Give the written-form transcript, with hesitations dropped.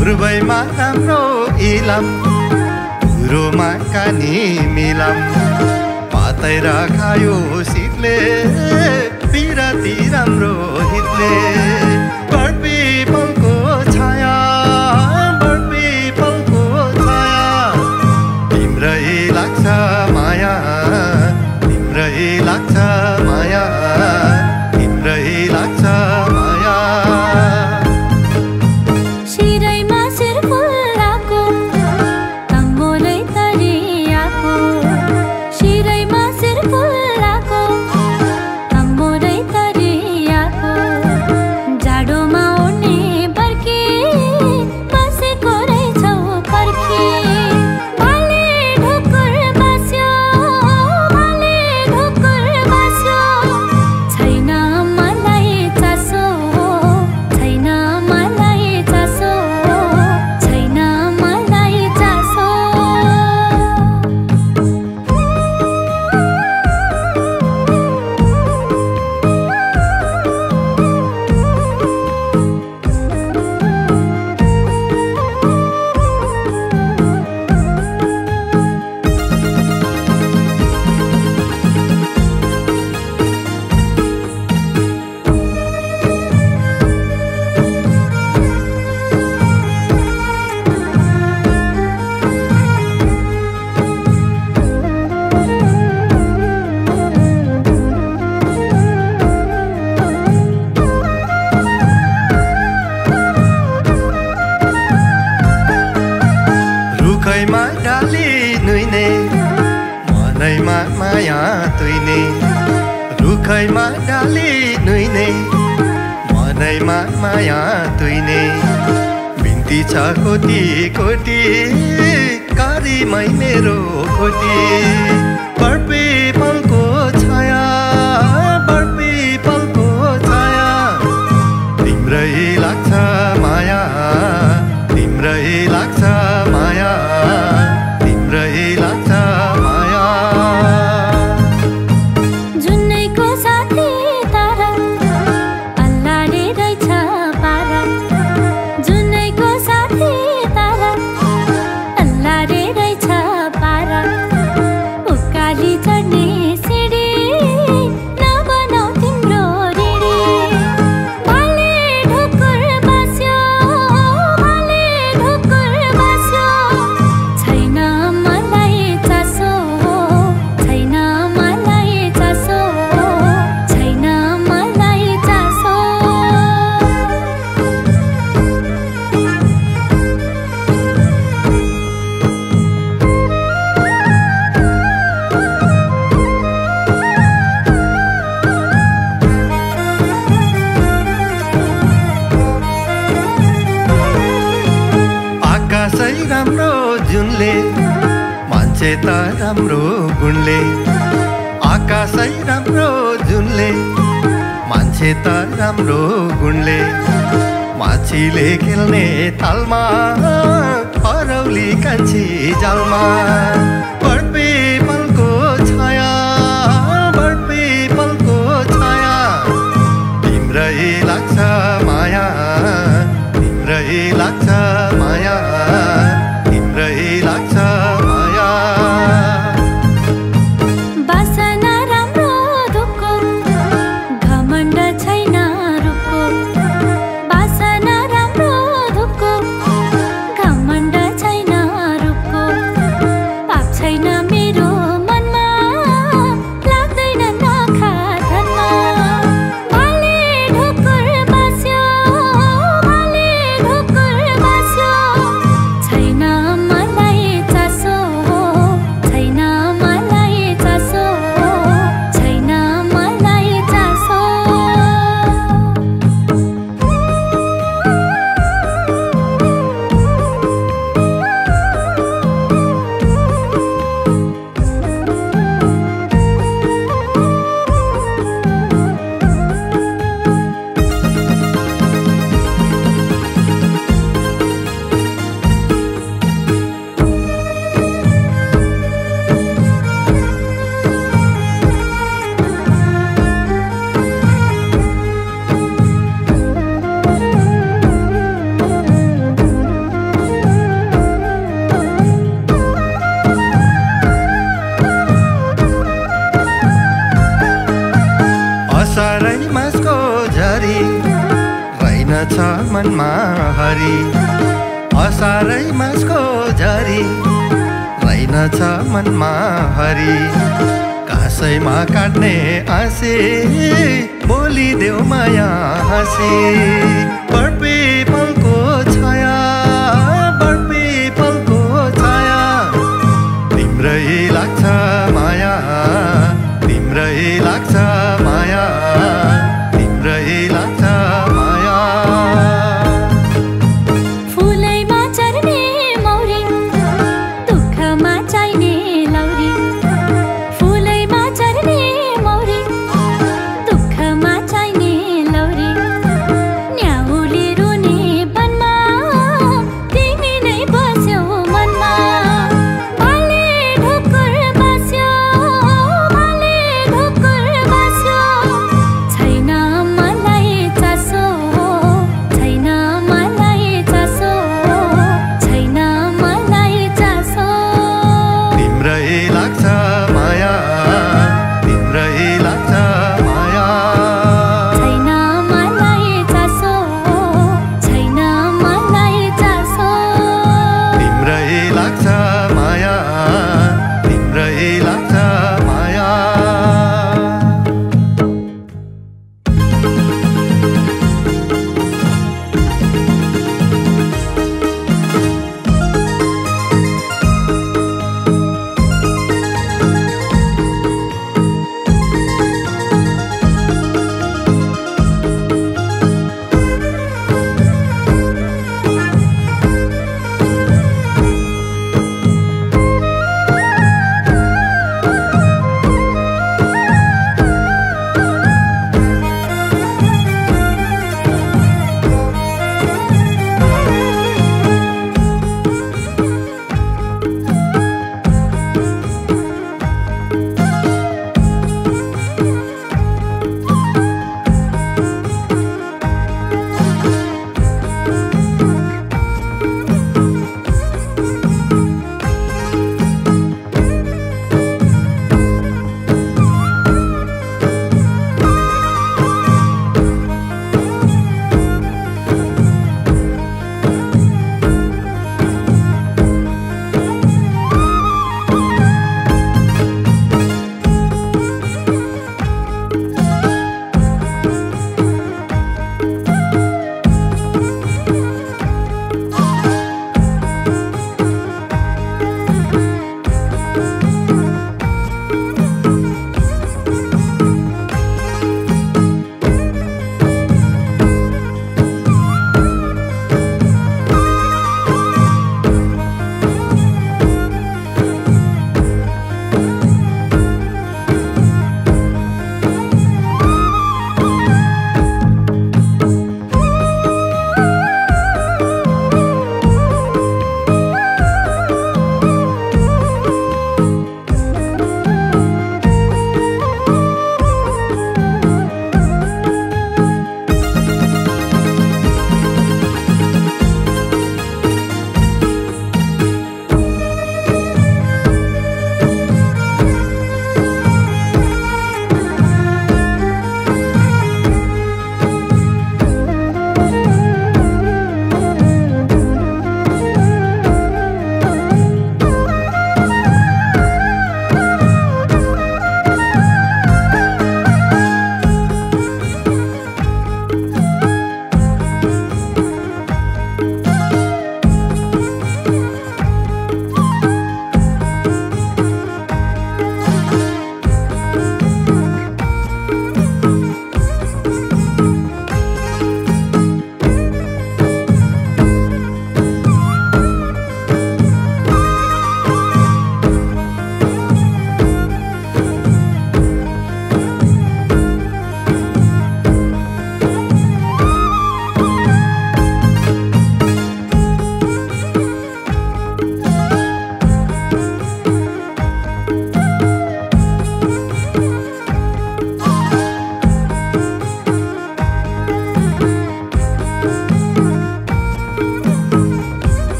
पूर्वैमा हाम्रो इलम गुरुमा कानी मिलम पातै राखायो सितले बिराती राम्रो हितले बडपिपलको छाया तिम्रै लाग्छ माया तिम्रै लाग्छ माया तिम्रै लाग्छ माया मनैमा डाली नुइने मनैमा माया तुइने बिन्ती छ कोटी कोटी कारीमै मेरो खोटी बडपिपलको छाया तिम्रै लाग्छ माया तिम्रै लाग्छ माया तिम्रै लाग्छ माया राम्रो गुणले आकाशै राम्रो जुनले मान्छे त राम्रो गुणले माछीले खेल्ने तालमा हरौली कान्छी जालमा बडपिपलको छाया तिम्रै लाग्छ माया तिम्रै लाग्छ माया तिम्रै लाग्छ माया छ मनमा हरि असारै मासको झरी रहिन छ मनमा हरि कासैमा काट्ने आँसी बोलिदेऊ माया हाँसी।